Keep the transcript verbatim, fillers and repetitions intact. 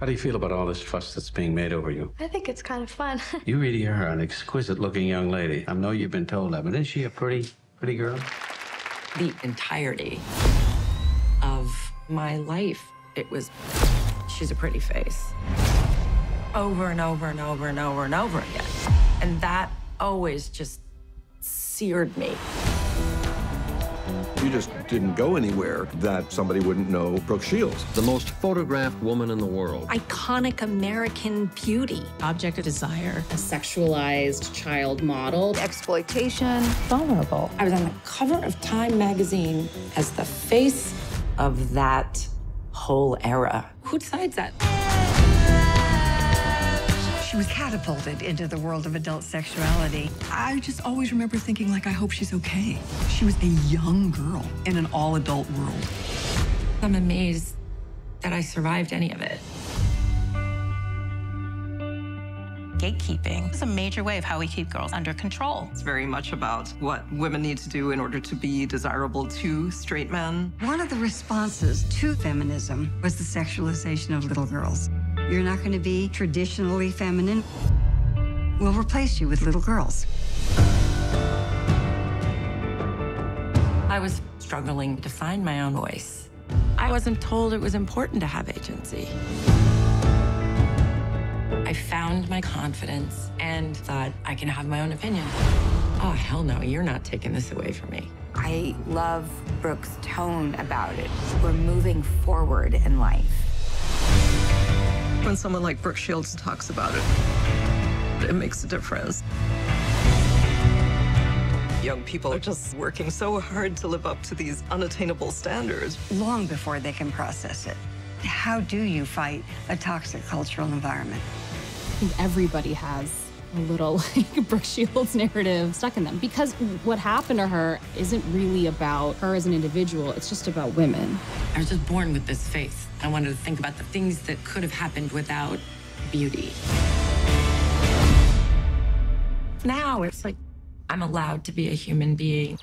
How do you feel about all this fuss that's being made over you? I think it's kind of fun. You really are an exquisite-looking young lady. I know you've been told that, but isn't she a pretty, pretty girl? The entirety of my life, it was, she's a pretty face. Over and over and over and over and over again. And that always just seared me. You just didn't go anywhere that somebody wouldn't know Brooke Shields. The most photographed woman in the world. Iconic American beauty. Object of desire. A sexualized child model. Exploitation. Vulnerable. I was on the cover of Time magazine as the face of that whole era. Who decides that? She was catapulted into the world of adult sexuality. I just always remember thinking, like, I hope she's okay. She was a young girl in an all-adult world. I'm amazed that I survived any of it. Gatekeeping is a major way of how we keep girls under control. It's very much about what women need to do in order to be desirable to straight men. One of the responses to feminism was the sexualization of little girls. You're not going to be traditionally feminine. We'll replace you with little girls. I was struggling to find my own voice. I wasn't told it was important to have agency. I found my confidence and thought, I can have my own opinion. Oh, hell no, you're not taking this away from me. I love Brooke's tone about it. We're moving forward in life. When someone like Brooke Shields talks about it, it makes a difference. Young people are just working so hard to live up to these unattainable standards. Long before they can process it. How do you fight a toxic cultural environment? I think everybody has a little like, Brooke Shields narrative stuck in them, because what happened to her isn't really about her as an individual, it's just about women. I was just born with this face. I wanted to think about the things that could have happened without beauty. Now it's like, I'm allowed to be a human being.